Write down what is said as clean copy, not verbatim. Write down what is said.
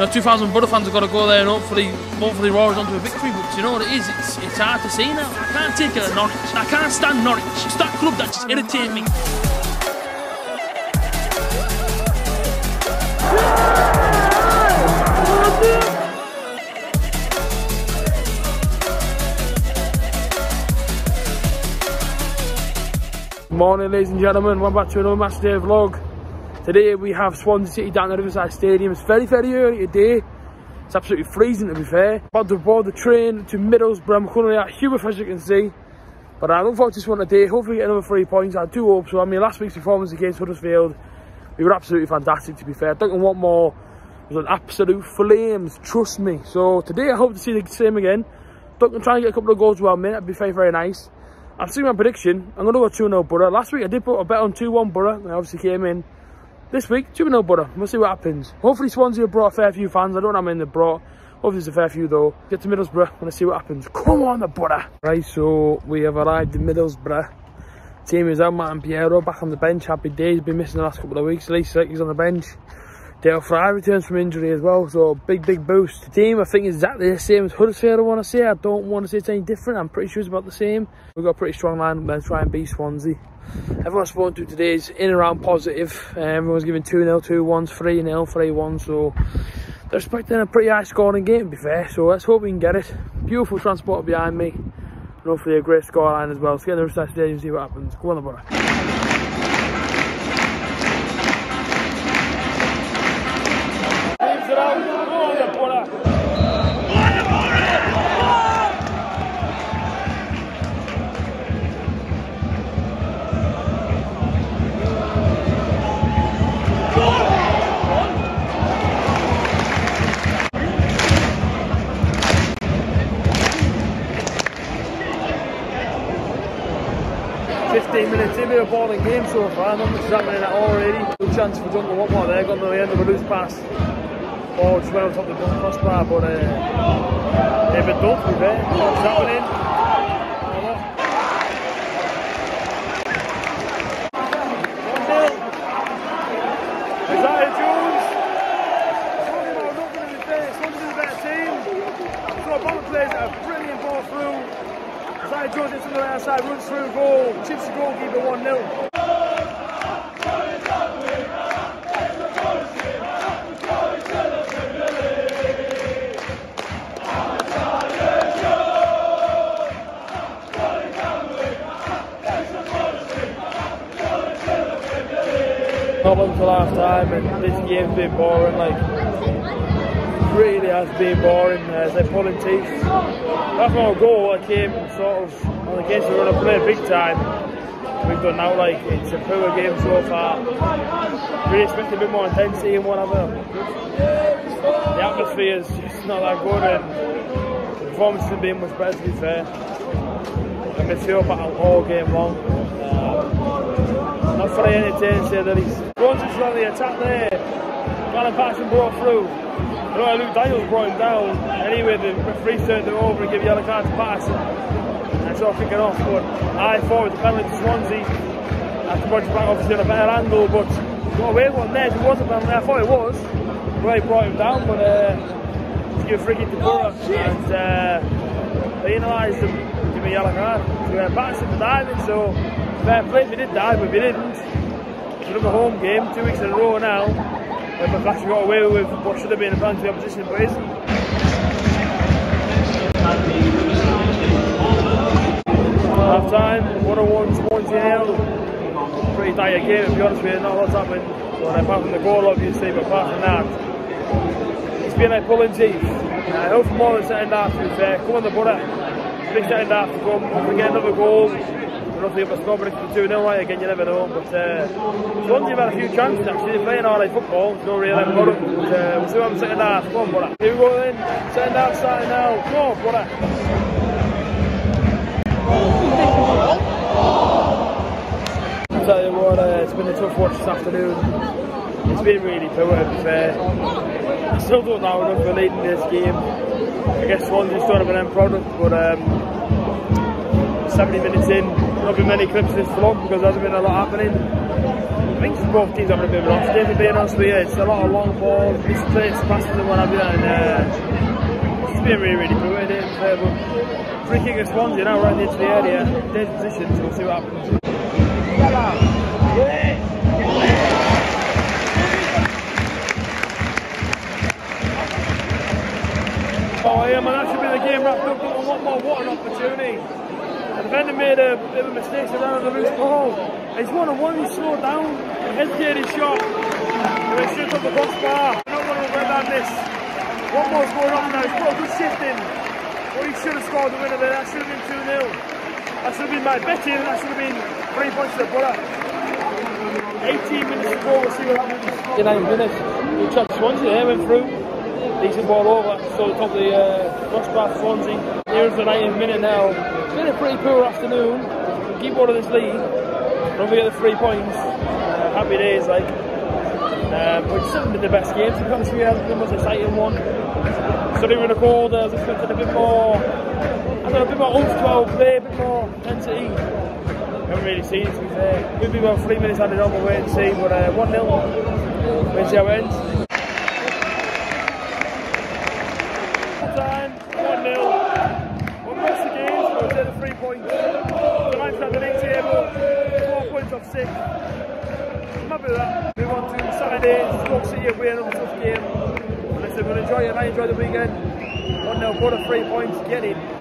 You know, 2,000 Brother fans have got to go there and hopefully roar us onto a victory. But you know what it is? It's hard to see now. I can't take it at Norwich. I can't stand Norwich. It's that club that just irritates me. Morning, ladies and gentlemen, welcome back to another match day vlog. Today we have Swansea City down at Riverside Stadium. It's very, very early today. It's absolutely freezing, to be fair. About to board the train to Middlesbrough. I'm currently at Huberth, as you can see. But I look forward to this one today. Hopefully get another 3 points. I do hope so. I mean, last week's performance against Huddersfield, we were absolutely fantastic, to be fair. Duncan Wombat was an absolute flames, trust me. So today I hope to see the same again. Duncan trying to get a couple of goals as well, mate. That'd be very, very nice. I've seen my prediction. I'm going to go 2-0 Borough. Last week I did put a bet on 2-1 Borough. I obviously came in. This week, 2-0 Borough. We'll see what happens. Hopefully Swansea have brought a fair few fans. I don't know how many they've brought. Hopefully there's a fair few though. Get to Middlesbrough. I'm going to see what happens. Come on, the Borough. Right, so we have arrived in Middlesbrough. Team is out, Matt and Piero back on the bench. Happy days. Been missing the last couple of weeks. At least he's on the bench. Dale Fry returns from injury as well, so big boost. The team I think is exactly the same as Huddersfield. I want to say, I don't want to say it's any different. I'm pretty sure it's about the same. We've got a pretty strong lineup there to try and beat Swansea. Everyone I've spoken to today is in and around positive. Everyone's giving 2-0, 2-1s, 3-0, 3-1, so they're expecting a pretty high scoring game, to be fair. So let's hope we can get it. Beautiful transport behind me, and hopefully a great scoreline as well. Let's get the Riverside Stadium and see what happens. Come on, the Borough. A ball in game so far, not much is happening at all already. No chance for Duncan Wombat there, got no end of a loose pass. Oh, just went on top of the crossbar, but they've been done for a bit. It's happening. Is that it, Jones? It's nothing in his face. Swansea is a better team. So both players are brilliant ball through. Side George into the right side, runs through goal, chips the goalkeeper 1-0. Problem for last time, and this game's been boring, really has been boring. They're pulling teeth. That's not a goal. I came sort of on the case we were going to play big time. We've done now, it's a poor game so far. Really expect a bit more intensity and whatever. The atmosphere is just not that good, and the performance has been much better, to be fair. I can feel battle all game long. Not very entertaining, to say the least. Swansea's on the attack there. Alan Paterson brought through. You know, Luke Daniels brought him down. Anyway, the referee turned him over and gave yellow card to Paterson. And it's all kicking off, but I forward the penalty to Swansea. After Roger back, obviously, on a better angle, but got away one there. It wasn't penalty, I thought it was. Well, he brought him down, but to give a free kick to Borough. And they analysed him, give me yellow card. Paterson was diving, so fair play if he did dive, but if he didn't. It's another home game, 2 weeks in a row now. But actually got away with what should have been a penalty opposition, but isn't. Half time, 1-1 Swansea nil. Pretty tight game, to be honest with you, not a lot's happened. Well, apart from the goal, obviously, but apart from that, it's been like pulling teeth. I hope for more than second half, to be fair. Come on, the Borough. Big second half to come. If we get another goal, nothing but score, but it's 2-0 right again, you never know. But Swansea have had a few chances actually, they're playing all-day football, it's not really but we'll see what happens second half. Come on, Borough. Here we go then, second half starting now, come on, Borough. I'll tell you what, it's been a tough watch this afternoon, it's been really poor to be fair. I still don't know enough for leading this game. I guess Swansea's sort of an end product, but 70 minutes in, not been many clips this vlog because there hasn't been a lot happening. I think both teams having a bit of an off day, if I'm being honest with you. It's a lot of long balls, misplaced passes and what have you, and it's been really, really poor today. But free kick at Swansea now, right into the area, dead position, so we'll see what happens. Oh yeah man, that should be the game wrapped up, but one more, what an opportunity. And Vendor made a bit of a mistake around the loose ball. He's 1-on-1, he's slowed down, head-geared his shot, and it's just up the crossbar. I'm not going to regret about this. One more's going on now, he's got a good shift in. Well, he should have scored the winner there, that should have been 2-0. That should have been my betting, that should have been 3 points to the brother. 18 minutes to go, we'll see what happens. In 9 minutes, we trapped Swansea there, went through. Decent ball over, so the top of the crossbar for Swansea. Here is the 19th minute now. It's been a pretty poor afternoon. We keep hold of this lead. Don't forget the 3 points. Happy days, like. But it's not been the best game, to be honest with you. It hasn't been the most exciting one. So they were in a corner. I was expecting a bit more, I don't know, a bit more oomph to our play, a bit more intensity. I haven't really seen it, to be fair. We'll be about 3 minutes added on, we'll wait and see. But 1-0, wait and see how it ends. Sick. I'm happy with that. Move on to Saturday, Stoke City away, another tough game. And I said, we'll enjoy it, I enjoy the weekend. 1-0, 3 points, get in.